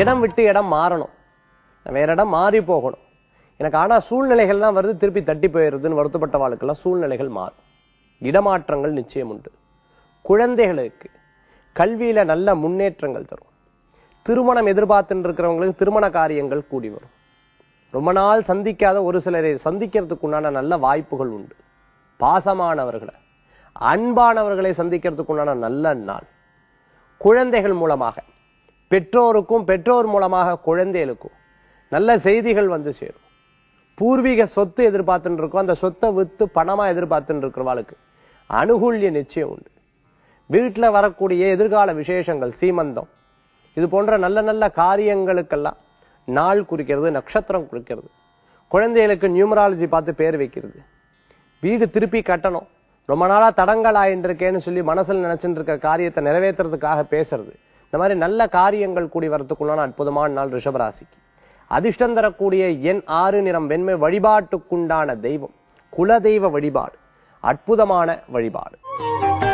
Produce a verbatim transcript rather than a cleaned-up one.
இடம் விட்டு இடம் மாறணும், வேற இடம் மாறி போகணும். எனக்கு ஆனா சூழ்நிலைகள்லாம் வருது, திருப்பி தட்டி போயிடுதுன்னு வருத்தப்பட்ட வாழ்க்கெல்லாம் சூழ்நிலைகள் மாறும், இடமாற்றங்கள் நிச்சயம் உண்டு. குழந்தைகளுக்கு கல்வியில நல்ல முன்னேற்றங்கள் தரும். திருமணம் எதிர்பார்த்துன்னு இருக்கிறவங்களுக்கு திருமண காரியங்கள் கூடி வரும். ரொம்ப நாள் சந்திக்காத ஒரு சிலரை சந்திக்கிறதுக்குண்டான நல்ல வாய்ப்புகள் உண்டு. பாசமானவர்களை, அன்பானவர்களை சந்திக்கிறதுக்குண்டான நல்ல நாள். குழந்தைகள் மூலமாக பெற்றோருக்கும் பெற்றோர் மூலமாக குழந்தைகளுக்கும் நல்ல செய்திகள் வந்து சேரும். பூர்வீக சொத்து எதிர்பார்த்துட்டு இருக்கோம், அந்த சொத்தை வித்து பணமா எதிர்பார்த்துட்டு இருக்கிறவாளுக்கு அனுகூல்ய நிச்சயம் உண்டு. வீட்டில் வரக்கூடிய எதிர்கால விசேஷங்கள், சீமந்தம், இது போன்ற நல்ல நல்ல காரியங்களுக்கெல்லாம் நாள் குறிக்கிறது, நட்சத்திரம் குறிக்கிறது. குழந்தைகளுக்கு நியூமராலஜி பார்த்து பேர் வைக்கிறது. வீடு திருப்பி கட்டணும், ரொம்ப நாளா தடங்கள் ஆயின்னு இருக்கேன்னு சொல்லி மனசில் நினைச்சுட்டு இருக்க காரியத்தை நிறைவேற்றுறதுக்காக பேசுறது, இந்த மாதிரி நல்ல காரியங்கள் கூடி வரத்துக்குள்ளான அற்புதமான நாள் ரிஷபராசிக்கு. அதிர்ஷ்டம் தரக்கூடிய எண் ஆறு, நிறம் வெண்மை. வழிபாட்டுக்குண்டான தெய்வம் குல தெய்வ வழிபாடு, அற்புதமான வழிபாடு.